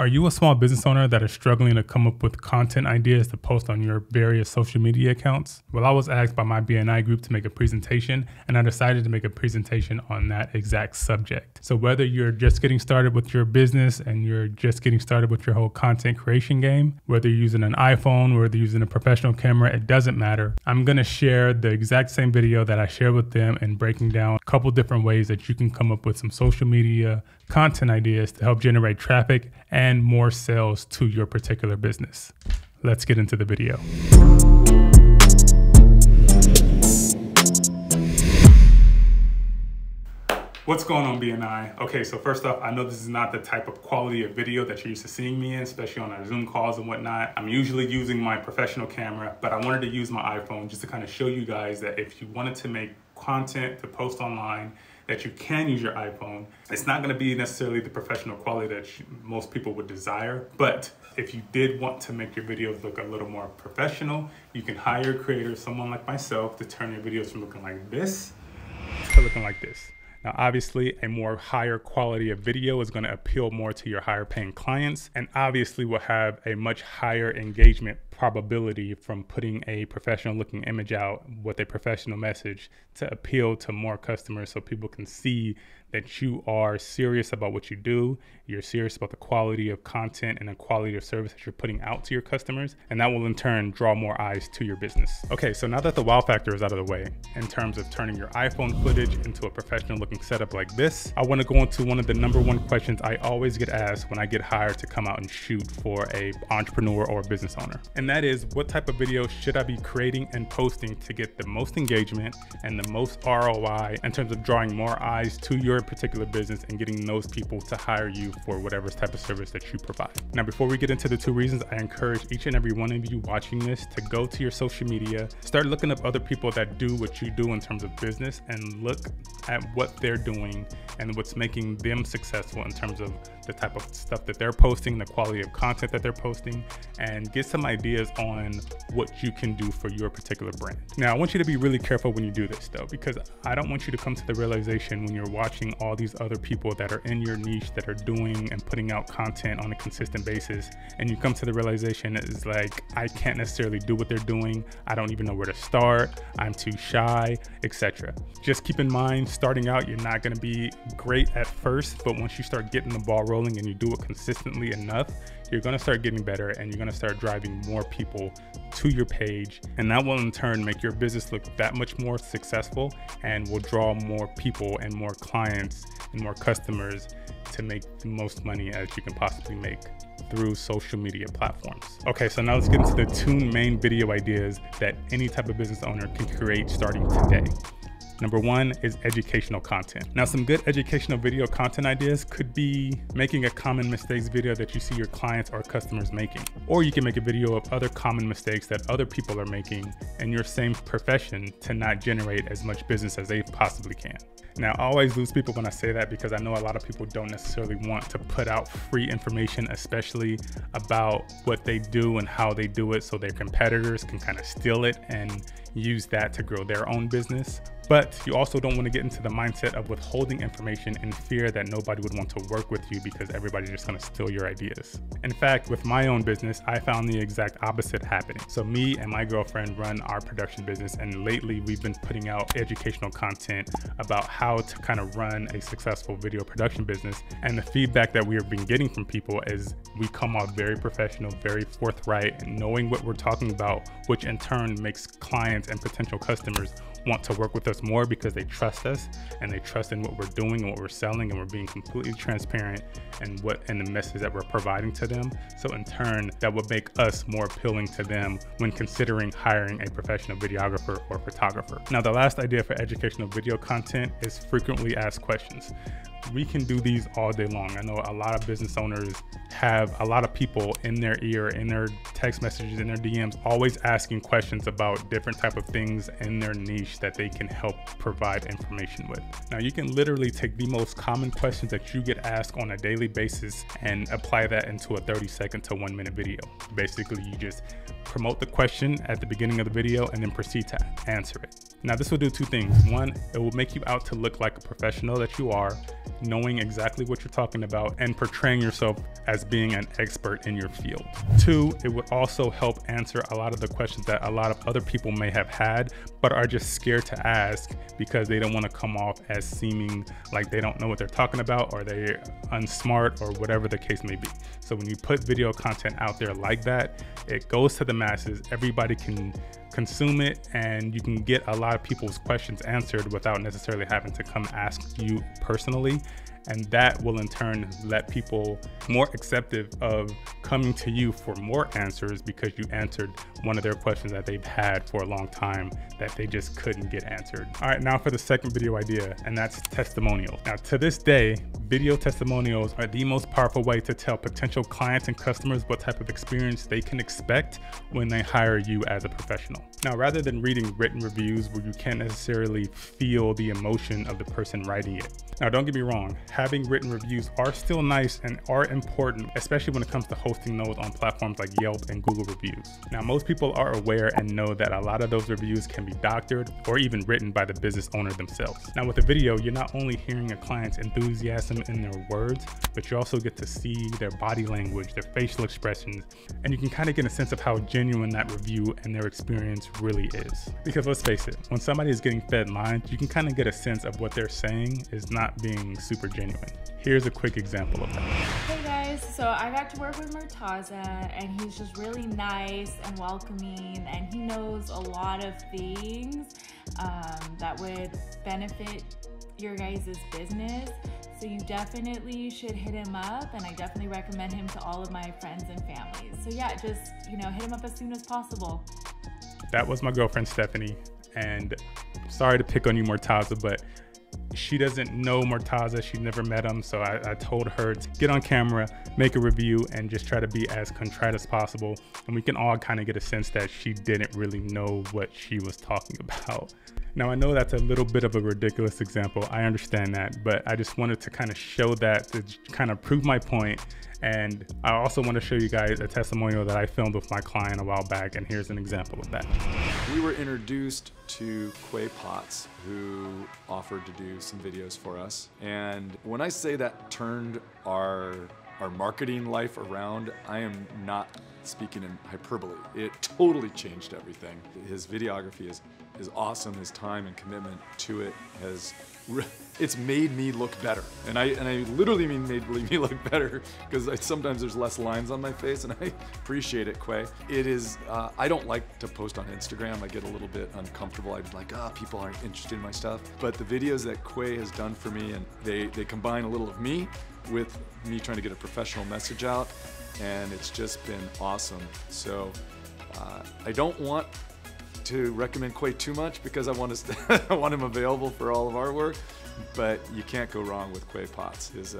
Are you a small business owner that is struggling to come up with content ideas to post on your various social media accounts? Well, I was asked by my BNI group to make a presentation, and I decided to make a presentation on that exact subject. So whether you're just getting started with your business and you're just getting started with your whole content creation game, whether you're using an iPhone, whether you're using a professional camera, it doesn't matter. I'm gonna share the exact same video that I shared with them and breaking down a couple different ways that you can come up with some social media content ideas to help generate traffic and more sales to your particular business. Let's get into the video. What's going on, BNI? Okay, so first off, I know this is not the type of quality of video that you're used to seeing me in, especially on our Zoom calls and whatnot. I'm usually using my professional camera, but I wanted to use my iPhone just to kind of show you guys that if you wanted to make content to post online, that you can use your iPhone. It's not gonna be necessarily the professional quality that most people would desire, but if you did want to make your videos look a little more professional, you can hire creators, someone like myself, to turn your videos from looking like this to looking like this. Now, obviously, a more higher quality of video is gonna appeal more to your higher paying clients, and obviously will have a much higher engagement probability from putting a professional looking image out with a professional message to appeal to more customers so people can see that you are serious about what you do, you're serious about the quality of content and the quality of service that you're putting out to your customers, and that will in turn draw more eyes to your business. Okay, so now that the wow factor is out of the way in terms of turning your iPhone footage into a professional looking setup like this, I wanna go into one of the #1 questions I always get asked when I get hired to come out and shoot for an entrepreneur or a business owner. And that is, what type of video should I be creating and posting to get the most engagement and the most ROI in terms of drawing more eyes to your particular business and getting those people to hire you for whatever type of service that you provide. Now, before we get into the two reasons, I encourage each and every one of you watching this to go to your social media, start looking up other people that do what you do in terms of business, and look at what they're doing and what's making them successful in terms of the type of stuff that they're posting, the quality of content that they're posting, and get some ideas on what you can do for your particular brand. Now, I want you to be really careful when you do this though, because I don't want you to come to the realization when you're watching all these other people that are in your niche that are doing and putting out content on a consistent basis, and you come to the realization it's like, I can't necessarily do what they're doing. I don't even know where to start. I'm too shy, etc. Just keep in mind, starting out, you're not going to be great at first, but once you start getting the ball rolling and you do it consistently enough, you're going to start getting better and you're going to start driving more people to your page, and that will in turn make your business look that much more successful and will draw more people and more clients and more customers to make the most money as you can possibly make through social media platforms. Okay, so now let's get into the two main video ideas that any type of business owner can create starting today. #1 is educational content. Now, some good educational video content ideas could be making a common mistakes video that you see your clients or customers making. Or you can make a video of other common mistakes that other people are making in your same profession to not generate as much business as they possibly can. Now, I always lose people when I say that because I know a lot of people don't necessarily want to put out free information, especially about what they do and how they do it, so their competitors can kind of steal it and use that to grow their own business. But you also don't want to get into the mindset of withholding information in fear that nobody would want to work with you because everybody's just going to steal your ideas. In fact, with my own business, I found the exact opposite happening. So me and my girlfriend run our production business, and lately we've been putting out educational content about how to kind of run a successful video production business. And the feedback that we have been getting from people is we come off very professional, very forthright, and knowing what we're talking about, which in turn makes clients and potential customers want to work with us more because they trust us and they trust in what we're doing and what we're selling, and we're being completely transparent and the message that we're providing to them. So in turn, that would make us more appealing to them when considering hiring a professional videographer or photographer. Now, the last idea for educational video content is frequently asked questions. We can do these all day long. I know a lot of business owners have a lot of people in their ear, in their text messages, in their DMs, always asking questions about different type of things in their niche that they can help provide information with. Now, you can literally take the most common questions that you get asked on a daily basis and apply that into a 30-second to 1-minute video. Basically, you just promote the question at the beginning of the video and then proceed to answer it. Now this will do two things. One, it will make you out to look like a professional that you are, knowing exactly what you're talking about and portraying yourself as being an expert in your field. Two, it would also help answer a lot of the questions that a lot of other people may have had, but are just scared to ask because they don't want to come off as seeming like they don't know what they're talking about or they're unsmart or whatever the case may be. So when you put video content out there like that, it goes to the masses, everybody can consume it, and you can get a lot of people's questions answered without necessarily having to come ask you personally. And that will in turn let people more accepting of coming to you for more answers because you answered one of their questions that they've had for a long time that they just couldn't get answered. All right, now for the second video idea, and that's testimonials. Now to this day, video testimonials are the most powerful way to tell potential clients and customers what type of experience they can expect when they hire you as a professional. Now, rather than reading written reviews where you can't necessarily feel the emotion of the person writing it. Now, don't get me wrong. Having written reviews are still nice and are important, especially when it comes to hosting those on platforms like Yelp and Google reviews. Now, most people are aware and know that a lot of those reviews can be doctored or even written by the business owner themselves. Now, with a video, you're not only hearing a client's enthusiasm in their words, but you also get to see their body language, their facial expressions, and you can kind of get a sense of how genuine that review and their experience really is. Because let's face it, when somebody is getting fed lines, you can kind of get a sense of what they're saying is not being super genuine. Here's a quick example of that. Hey guys, so I got to work with Murtaza, and he's just really nice and welcoming, and he knows a lot of things that would benefit your guys' business. So you definitely should hit him up, and I definitely recommend him to all of my friends and families. So yeah, just, you know, hit him up as soon as possible. That was my girlfriend, Stephanie, and sorry to pick on you, Murtaza, but she doesn't know Murtaza, she's never met him, so I told her to get on camera, make a review, and just try to be as contrite as possible, and we can all kind of get a sense that she didn't really know what she was talking about. Now, I know that's a little bit of a ridiculous example, I understand that, but I just wanted to kind of show that to kind of prove my point. And I also want to show you guys a testimonial that I filmed with my client a while back, and here's an example of that. We were introduced to Quay Potts, who offered to do some videos for us. And when I say that turned our marketing life around, I am not speaking in hyperbole. It totally changed everything. His videography is awesome. His time and commitment to it has, it's made me look better. And I literally mean made me look better, because sometimes there's less lines on my face, and I appreciate it, Quay. It is, I don't like to post on Instagram. I get a little bit uncomfortable. I'm like, ah, people aren't interested in my stuff. But the videos that Quay has done for me, and they combine a little of me with me trying to get a professional message out, and it's just been awesome. So I don't want to recommend Quay too much, because I want to I want him available for all of our work, but you can't go wrong with Quay Potts. His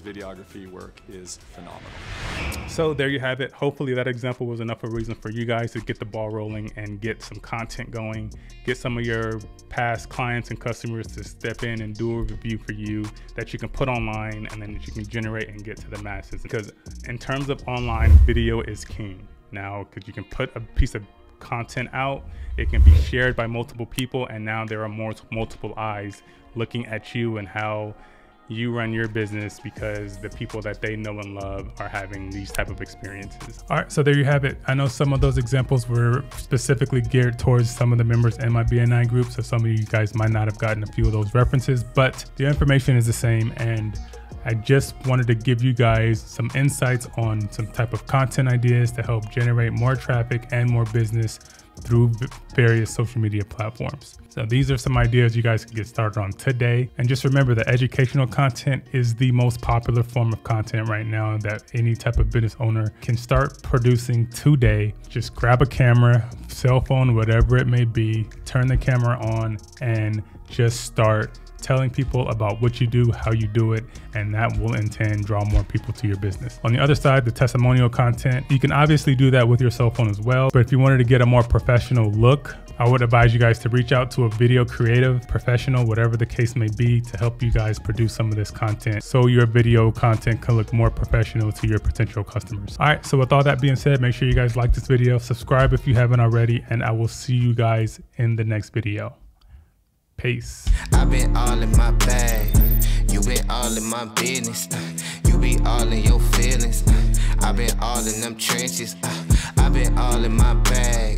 videography work is phenomenal. So there you have it. Hopefully that example was enough of a reason for you guys to get the ball rolling and get some content going, get some of your past clients and customers to step in and do a review for you that you can put online, and then that you can generate and get to the masses. Because in terms of online, video is king now, because you can put a piece of content out, it can be shared by multiple people, and now there are multiple eyes looking at you and how you run your business, because the people that they know and love are having these type of experiences. All right, so there you have it. I know some of those examples were specifically geared towards some of the members in my BNI group, so some of you guys might not have gotten a few of those references, but the information is the same, and I just wanted to give you guys some insights on some type of content ideas to help generate more traffic and more business through various social media platforms. So these are some ideas you guys can get started on today. And just remember that educational content is the most popular form of content right now that any type of business owner can start producing today. Just grab a camera, cell phone, whatever it may be, turn the camera on, and just start telling people about what you do, how you do it, and that will in turn draw more people to your business. On the other side, the testimonial content, you can obviously do that with your cell phone as well, but if you wanted to get a more professional look, I would advise you guys to reach out to a video creative, professional, whatever the case may be, to help you guys produce some of this content so your video content can look more professional to your potential customers. All right, so with all that being said, make sure you guys like this video, subscribe if you haven't already, and I will see you guys in the next video. Peace. I've been all in my bag. You been all in my business. You be all in your feelings. I've been all in them trenches. I've been all in my bag.